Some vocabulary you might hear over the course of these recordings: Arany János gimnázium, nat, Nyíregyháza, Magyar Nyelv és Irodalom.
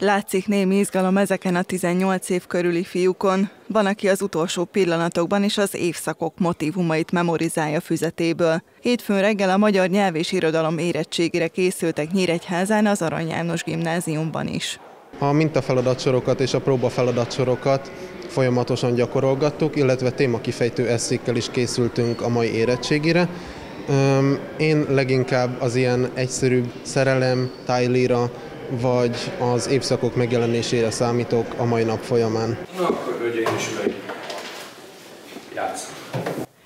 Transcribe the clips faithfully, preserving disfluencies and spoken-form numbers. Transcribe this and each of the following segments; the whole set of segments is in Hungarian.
Látszik némi izgalom ezeken a tizennyolc év körüli fiúkon. Van, aki az utolsó pillanatokban is az évszakok motívumait memorizálja füzetéből. Hétfőn reggel a Magyar Nyelv és Irodalom érettségére készültek Nyíregyházán az Arany János gimnáziumban is. A mintafeladatcsorokat és a próbafeladatcsorokat folyamatosan gyakorolgattuk, illetve témakifejtő esszékkel is készültünk a mai érettségére. Én leginkább az ilyen egyszerűbb szerelem, tájlíra vagy az évszakok megjelenésére számítok a mai nap folyamán. Na, akkor hölgyeim és uraim, játsszunk.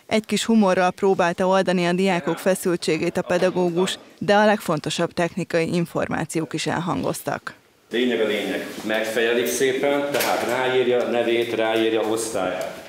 Egy kis humorral próbálta oldani a diákok feszültségét a pedagógus, de a legfontosabb technikai információk is elhangoztak. Lényeg a lényeg. Megfejelik szépen, tehát ráírja nevét, ráírja osztályát.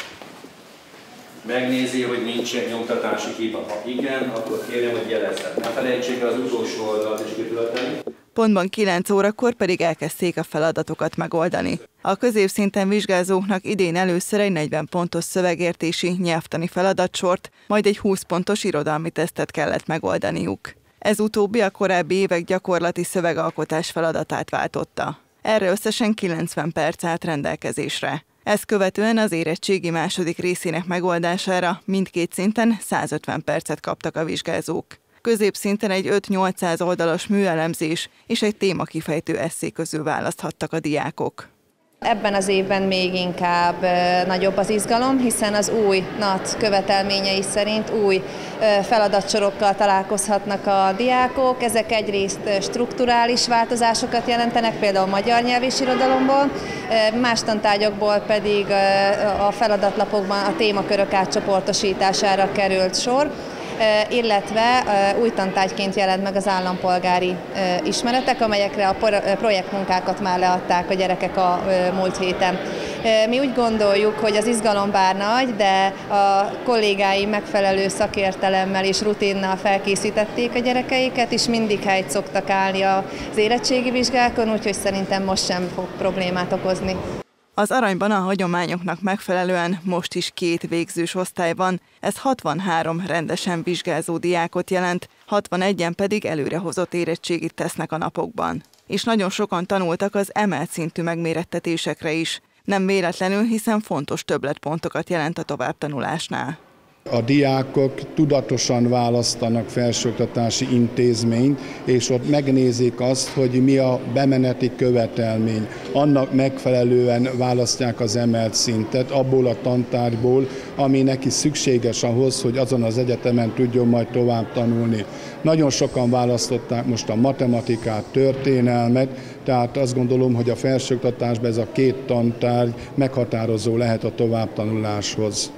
Megnézi, hogy nincsen nyomtatási hiba. Ha igen, akkor kérem, hogy jelezze. Ne felejtsék el az utolsó oldalt is kitölteni. Pontban kilenc órakor pedig elkezdték a feladatokat megoldani. A középszinten vizsgázóknak idén először egy negyven pontos szövegértési nyelvtani feladatsort, majd egy húsz pontos irodalmi tesztet kellett megoldaniuk. Ez utóbbi a korábbi évek gyakorlati szövegalkotás feladatát váltotta. Erre összesen kilencven perc állt rendelkezésre. Ezt követően az érettségi második részének megoldására mindkét szinten százötven percet kaptak a vizsgázók. Középszinten egy öt-nyolcszáz oldalas műelemzés és egy témakifejtő esszé közül választhattak a diákok. Ebben az évben még inkább nagyobb az izgalom, hiszen az új nat követelményei szerint új feladatsorokkal találkozhatnak a diákok. Ezek egyrészt strukturális változásokat jelentenek, például magyar nyelv és irodalomból, más tantárgyakból pedig a feladatlapokban a témakörök átcsoportosítására került sor, illetve új tantárgyként jelent meg az állampolgári ismeretek, amelyekre a projektmunkákat már leadták a gyerekek a múlt héten. Mi úgy gondoljuk, hogy az izgalom bár nagy, de a kollégái megfelelő szakértelemmel és rutinnal felkészítették a gyerekeiket, és mindig helyt szoktak állni az érettségi vizsgákon, úgyhogy szerintem most sem fog problémát okozni. Az Aranyban a hagyományoknak megfelelően most is két végzős osztály van, ez hatvanhárom rendesen vizsgázó diákot jelent, hatvanegyen pedig előrehozott érettségit tesznek a napokban. És nagyon sokan tanultak az emelt szintű megmérettetésekre is. Nem véletlenül, hiszen fontos többletpontokat jelent a továbbtanulásnál. A diákok tudatosan választanak felsőoktatási intézményt, és ott megnézik azt, hogy mi a bemeneti követelmény. Annak megfelelően választják az emelt szintet, abból a tantárgyból, ami neki szükséges ahhoz, hogy azon az egyetemen tudjon majd tovább tanulni. Nagyon sokan választották most a matematikát, történelmet, tehát azt gondolom, hogy a felsőoktatásban ez a két tantárgy meghatározó lehet a továbbtanuláshoz.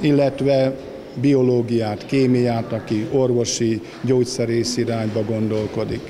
Illetve biológiát, kémiát, aki orvosi, gyógyszerész irányba gondolkodik.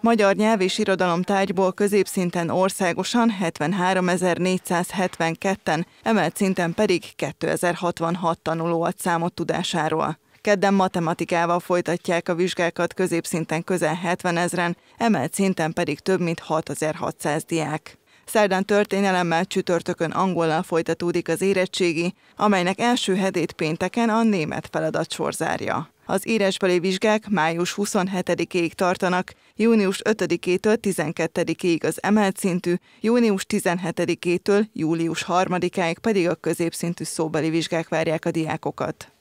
Magyar nyelv és irodalom tárgyból középszinten országosan hetvenháromezer-négyszázhetvenketten, emelt szinten pedig kétezer-hatvanhat tanuló ad számot tudásáról. Kedden matematikával folytatják a vizsgákat középszinten közel hetvenezren, emelt szinten pedig több mint hatezer-hatszáz diák. Szerdán történelemmel, csütörtökön angollal folytatódik az érettségi, amelynek első hetét pénteken a német feladatsor zárja. Az írásbeli vizsgák május huszonhetedikéig tartanak, június ötödikétől tizenkettedikéig az emelt szintű, június tizenhetedikétől július harmadikáig pedig a középszintű szóbeli vizsgák várják a diákokat.